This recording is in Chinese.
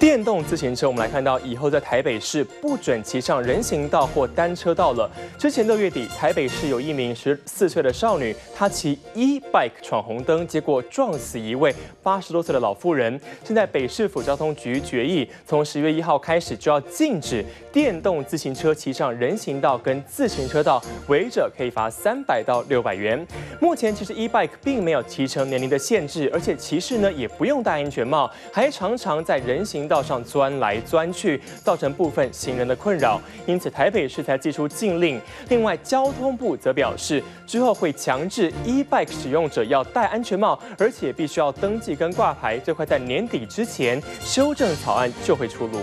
电动自行车，我们来看到以后在台北市不准骑上人行道或单车道了。之前6月底，台北市有一名14岁的少女，她骑 E-Bike 闯红灯，结果撞死一位80多岁的老妇人。现在北市府交通局决议，从10月1号开始就要禁止电动自行车骑上人行道跟自行车道，违者可以罚300到600元。目前其实 E-Bike 并没有骑乘年龄的限制，而且骑士呢也不用戴安全帽，还常常在人行道上钻来钻去，造成部分行人的困扰，因此台北市才寄出禁令。另外，交通部则表示，之后会强制 E-Bike 使用者要戴安全帽，而且必须要登记跟挂牌。这块在年底之前修正草案就会出炉。